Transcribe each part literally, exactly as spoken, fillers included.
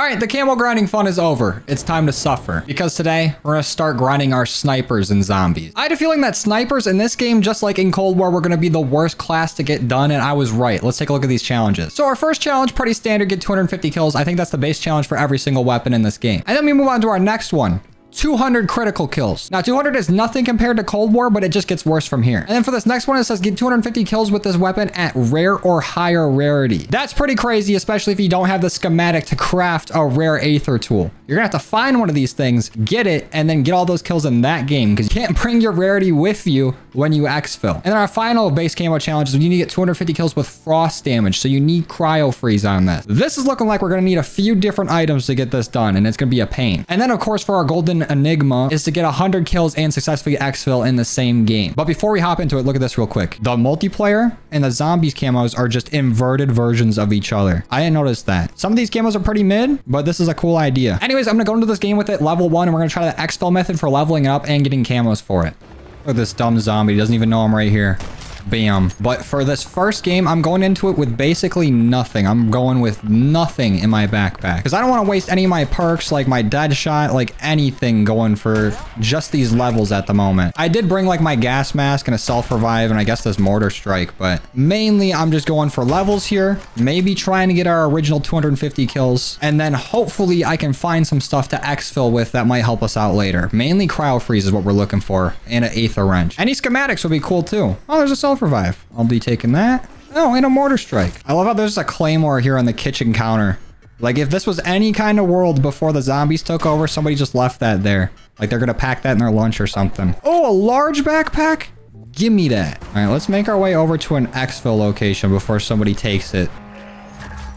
All right, the camel grinding fun is over. It's time to suffer, because today we're gonna start grinding our snipers and zombies. I had a feeling that snipers in this game, just like in Cold War, were gonna be the worst class to get done, and I was right. Let's take a look at these challenges. So our first challenge, pretty standard, get two hundred fifty kills. I think that's the base challenge for every single weapon in this game. And then we move on to our next one. two hundred critical kills. Now, two hundred is nothing compared to Cold War, but it just gets worse from here. And then for this next one, it says get two hundred fifty kills with this weapon at rare or higher rarity. That's pretty crazy, especially if you don't have the schematic to craft a rare Aether tool. You're gonna have to find one of these things, get it, and then get all those kills in that game, because you can't bring your rarity with you when you exfil. And then our final base camo challenge is you need to get two hundred fifty kills with frost damage, so you need cryo freeze on this. This is looking like we're gonna need a few different items to get this done, and it's gonna be a pain. And then, of course, for our Golden Enigma is to get one hundred kills and successfully exfil in the same game. But before we hop into it, look at this real quick. The multiplayer and the zombies camos are just inverted versions of each other. I didn't notice that. Some of these camos are pretty mid, but this is a cool idea. Anyways, I'm gonna go into this game with it level one, and we're gonna try the exfil method for leveling up and getting camos for it. Look at this dumb zombie. He doesn't even know I'm right here. Bam. But for this first game, I'm going into it with basically nothing. I'm going with nothing in my backpack, because I don't want to waste any of my perks, like my dead shot, like anything going for just these levels at the moment. I did bring like my gas mask and a self-revive and I guess this mortar strike, but mainly I'm just going for levels here, maybe trying to get our original two hundred fifty kills, and then hopefully I can find some stuff to exfil with that might help us out later. Mainly cryo freeze is what we're looking for, and an Aether wrench. Any schematics would be cool too. Oh, there's a self revive. I'll be taking that. Oh, and a mortar strike. I love how there's a claymore here on the kitchen counter. Like, if this was any kind of world before the zombies took over, somebody just left that there. Like, they're gonna pack that in their lunch or something. Oh, a large backpack? Give me that. All right, let's make our way over to an exfil location before somebody takes it.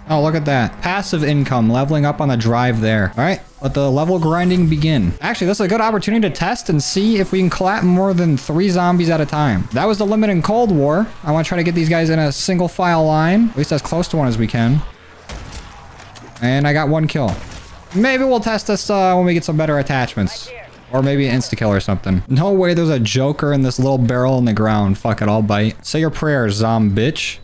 Oh, look at that. Passive income, leveling up on the drive there. All right, let the level grinding begin. Actually, this is a good opportunity to test and see if we can collapse more than three zombies at a time. That was the limit in Cold War. I want to try to get these guys in a single file line, at least as close to one as we can. And I got one kill. Maybe we'll test this uh, when we get some better attachments. Or maybe an insta-kill or something. No way there's a joker in this little barrel in the ground. Fuck it, I'll bite. Say your prayers, zomb bitch.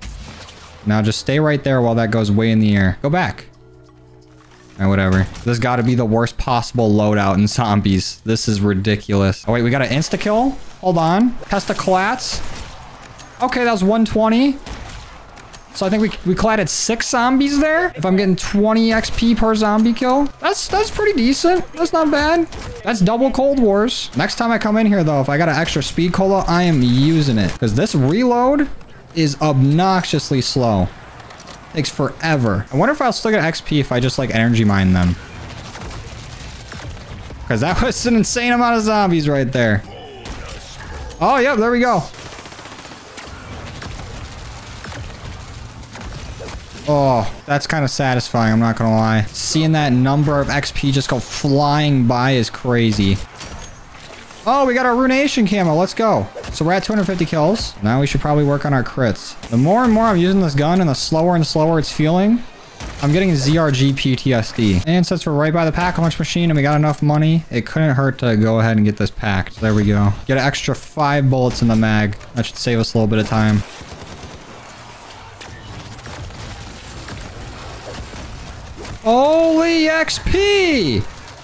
Now just stay right there while that goes way in the air. Go back. All right, whatever. This has got to be the worst possible loadout in zombies. This is ridiculous. Oh, wait, we got an insta-kill? Hold on. Test a collats. Okay, that was one twenty. So I think we, we collided six zombies there. If I'm getting twenty X P per zombie kill, that's that's pretty decent. That's not bad. That's double Cold Wars. Next time I come in here, though, if I got an extra speed cola, I am using it. Because this reload is obnoxiously slow. Takes forever. I wonder if I'll still get X P if I just like energy mine them. Because that was an insane amount of zombies right there. Oh, yeah, there we go. Oh, that's kind of satisfying, I'm not gonna lie. Seeing that number of X P just go flying by is crazy. Oh, we got our ruination camo. Let's go. So we're at two hundred fifty kills. Now we should probably work on our crits. The more and more I'm using this gun and the slower and slower it's feeling, I'm getting Z R G P T S D. And since we're right by the pack a punch machine and we got enough money, it couldn't hurt to go ahead and get this packed. So there we go. Get an extra five bullets in the mag. That should save us a little bit of time. Holy X P!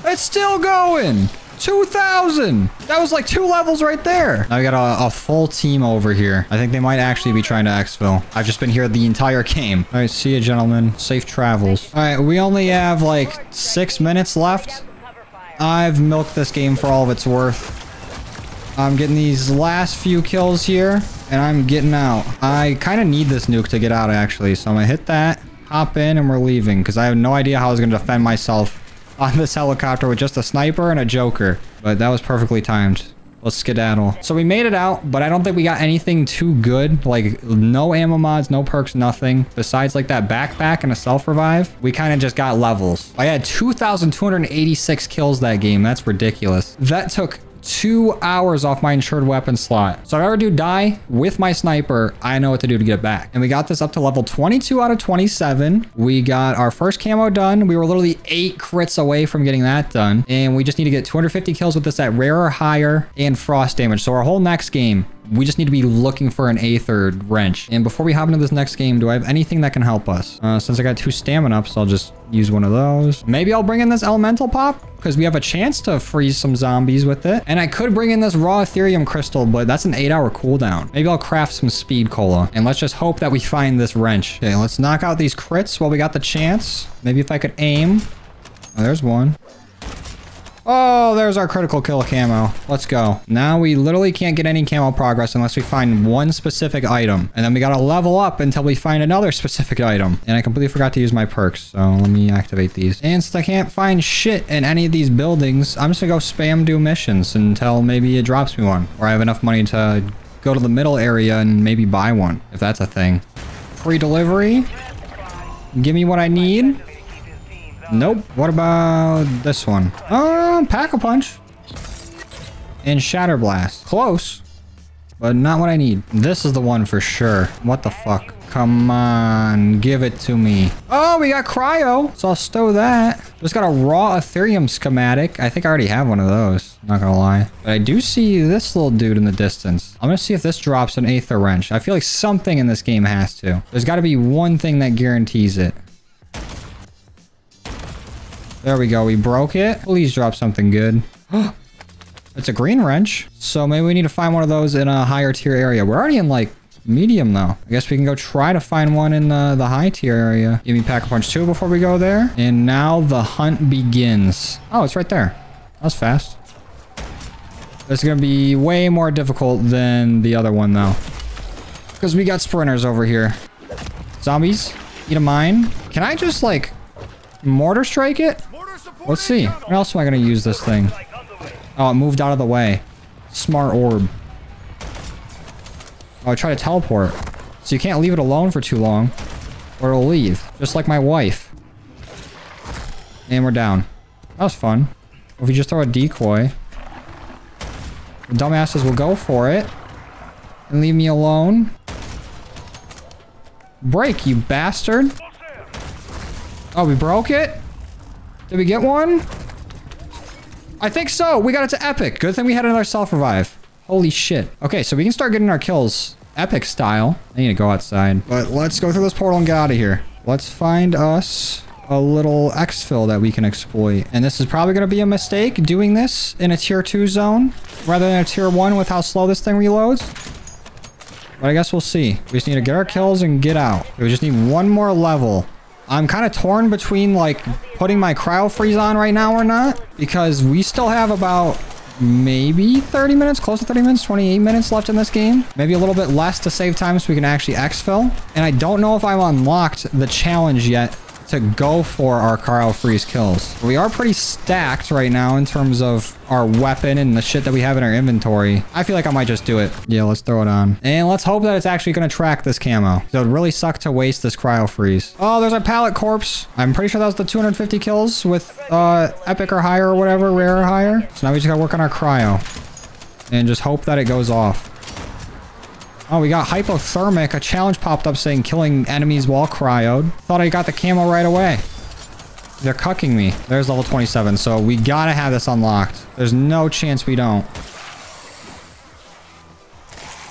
It's still going! two thousand! That was like two levels right there. Now we got a, a full team over here. I think they might actually be trying to exfil. I've just been here the entire game. All right, see you, gentlemen. Safe travels. All right, we only have like six minutes left. I've milked this game for all of its worth. I'm getting these last few kills here, and I'm getting out. I kind of need this nuke to get out, actually. So I'm going to hit that, hop in, and we're leaving, because I have no idea how I was going to defend myself on this helicopter with just a sniper and a joker. But that was perfectly timed. Let's skedaddle. So we made it out, but I don't think we got anything too good. Like, no ammo mods, no perks, nothing. Besides, like, that backpack and a self-revive, we kind of just got levels. I had two thousand two hundred eighty-six kills that game. That's ridiculous. That took two hours off my insured weapon slot. So if I ever do die with my sniper, I know what to do to get it back. And we got this up to level twenty-two out of twenty-seven. We got our first camo done. We were literally eight crits away from getting that done. And we just need to get two hundred fifty kills with this at rare or higher and frost damage. So our whole next game we just need to be looking for an Aether wrench. And before we hop into this next game, do I have anything that can help us? Uh, since I got two stamina ups, I'll just use one of those. Maybe I'll bring in this elemental pop because we have a chance to freeze some zombies with it. And I could bring in this raw Ethereum crystal, but that's an eight hour cooldown. Maybe I'll craft some speed cola and let's just hope that we find this wrench. Okay, let's knock out these crits while we got the chance. Maybe if I could aim. Oh, there's one. Oh, there's our critical kill camo. Let's go. Now we literally can't get any camo progress unless we find one specific item. And then we gotta level up until we find another specific item. And I completely forgot to use my perks. So let me activate these. And since I can't find shit in any of these buildings, I'm just gonna go spam do missions until maybe it drops me one. Or I have enough money to go to the middle area and maybe buy one, if that's a thing. Free delivery. Give me what I need. Nope. What about this one? Uh, pack a punch. And shatter blast. Close. But not what I need. This is the one for sure. What the fuck? Come on. Give it to me. Oh, we got cryo. So I'll stow that. Just got a raw Ethereum schematic. I think I already have one of those. Not gonna lie. But I do see this little dude in the distance. I'm gonna see if this drops an Aether wrench. I feel like something in this game has to. There's gotta be one thing that guarantees it. There we go. We broke it. Please drop something good. It's a green wrench. So maybe we need to find one of those in a higher tier area. We're already in like medium though. I guess we can go try to find one in the, the high tier area. Give me pack a punch two before we go there. And now the hunt begins. Oh, it's right there. That was fast. This is going to be way more difficult than the other one though. Because we got sprinters over here. Zombies. Eat a mine. Can I just like mortar strike it? Let's see. What else am I going to use this thing? Oh, it moved out of the way. Smart orb. Oh, I try to teleport. So you can't leave it alone for too long. Or it'll leave. Just like my wife. And we're down. That was fun. If we just throw a decoy. The dumbasses will go for it. And leave me alone. Break, you bastard. Oh, we broke it? Did we get one? I think so. We got it to epic. Good thing we had another self-revive. Holy shit. Okay, so we can start getting our kills epic style. I need to go outside. But let's go through this portal and get out of here. Let's find us a little exfil that we can exploit. And this is probably going to be a mistake doing this in a tier two zone rather than a tier one with how slow this thing reloads. But I guess we'll see. We just need to get our kills and get out. We just need one more level. I'm kind of torn between like putting my cryo freeze on right now or not, because we still have about maybe thirty minutes, close to thirty minutes, twenty-eight minutes left in this game. Maybe a little bit less to save time so we can actually exfil. And I don't know if I've unlocked the challenge yet to go for our cryo freeze kills. We are pretty stacked right now in terms of our weapon and the shit that we have in our inventory. I feel like I might just do it. Yeah, let's throw it on. And let's hope that it's actually going to track this camo. So it'd really suck to waste this cryo freeze. Oh, there's a pallet corpse. I'm pretty sure that was the two hundred fifty kills with uh, epic or higher or whatever, rare or higher. So now we just gotta work on our cryo and just hope that it goes off. Oh, we got hypothermic. A challenge popped up saying killing enemies while cryoed. Thought I got the camo right away. They're cucking me. There's level twenty-seven, so we gotta have this unlocked. There's no chance we don't.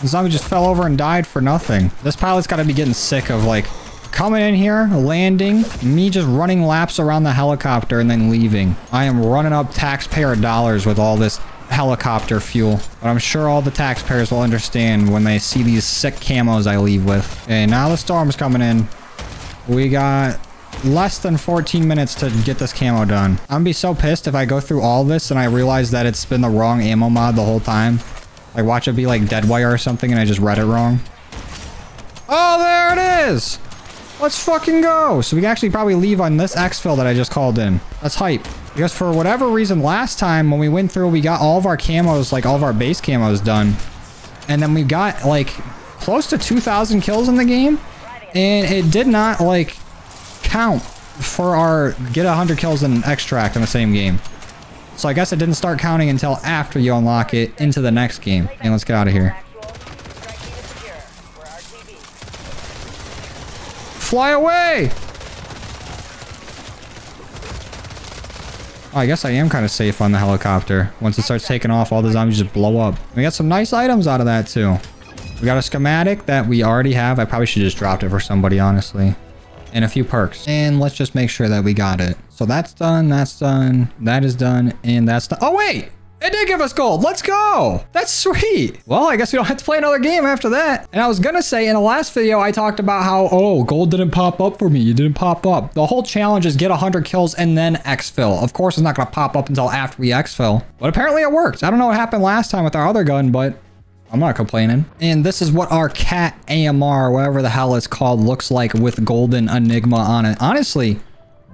The zombie just fell over and died for nothing. This pilot's gotta be getting sick of, like, coming in here, landing, me just running laps around the helicopter and then leaving. I am running up taxpayer dollars with all this helicopter fuel, but I'm sure all the taxpayers will understand when they see these sick camos I leave with. Okay, now the storm's coming in. We got less than fourteen minutes to get this camo done. I'm gonna be so pissed if I go through all this and I realize that it's been the wrong ammo mod the whole time. Like, watch it be like Deadwire or something and I just read it wrong. Oh, there it is! Let's fucking go! So we can actually probably leave on this exfil that I just called in. That's hype. Because for whatever reason, last time when we went through, we got all of our camos, like all of our base camos done. And then we got like close to two thousand kills in the game. And it did not like count for our get one hundred kills and extract in the same game. So I guess it didn't start counting until after you unlock it into the next game. And let's get out of here. Fly away! Oh, I guess I am kind of safe on the helicopter. Once it starts taking off, all the zombies just blow up. We got some nice items out of that, too. We got a schematic that we already have. I probably should have just dropped it for somebody, honestly. And a few perks. And let's just make sure that we got it. So that's done, that's done, that is done, and that's done. Oh, wait! It did give us gold. Let's go. That's sweet. Well, I guess we don't have to play another game after that. And I was going to say in the last video, I talked about how, oh, gold didn't pop up for me. It didn't pop up. The whole challenge is get one hundred kills and then exfil. Of course, it's not going to pop up until after we exfil. But apparently it worked. I don't know what happened last time with our other gun, but I'm not complaining. And this is what our cat A M R, whatever the hell it's called, looks like with Golden Enigma on it. Honestly,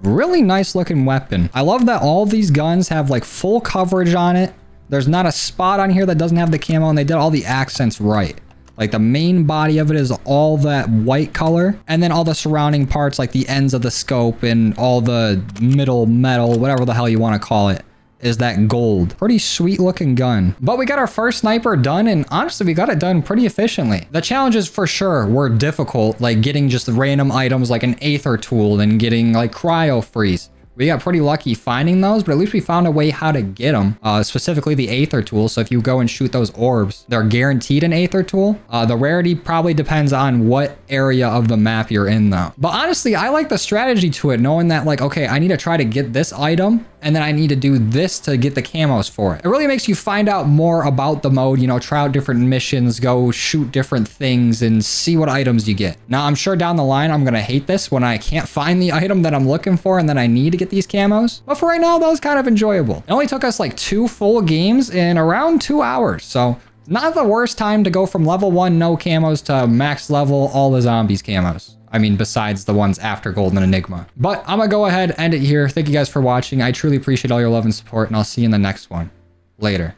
really nice looking weapon. I love that all these guns have like full coverage on it. There's not a spot on here that doesn't have the camo, and they did all the accents right. Like the main body of it is all that white color, and then all the surrounding parts, like the ends of the scope and all the middle metal, whatever the hell you want to call it, is that gold. Pretty sweet looking gun. But we got our first sniper done, and honestly, we got it done pretty efficiently. The challenges for sure were difficult, like getting just random items like an Aether tool and getting like cryo freeze. We got pretty lucky finding those, but at least we found a way how to get them, uh, specifically the Aether tool. So if you go and shoot those orbs, they're guaranteed an Aether tool. Uh, the rarity probably depends on what area of the map you're in though. But honestly, I like the strategy to it, knowing that like, okay, I need to try to get this item, and then I need to do this to get the camos for it. It really makes you find out more about the mode, you know, try out different missions, go shoot different things and see what items you get. Now, I'm sure down the line, I'm gonna hate this when I can't find the item that I'm looking for and then I need to get these camos, but for right now that was kind of enjoyable. It only took us like two full games in around two hours, so not the worst time to go from level one no camos to max level all the zombies camos. I mean, besides the ones after Golden Enigma. But I'm gonna go ahead and end it here. Thank you guys for watching. I truly appreciate all your love and support, and I'll see you in the next one. Later.